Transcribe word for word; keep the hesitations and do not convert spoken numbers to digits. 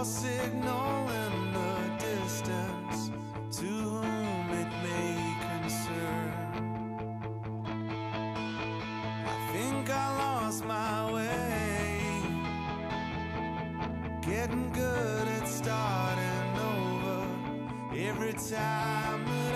your signal in the distance, to whom it may concern. I think I lost my way, getting good at starting over every time.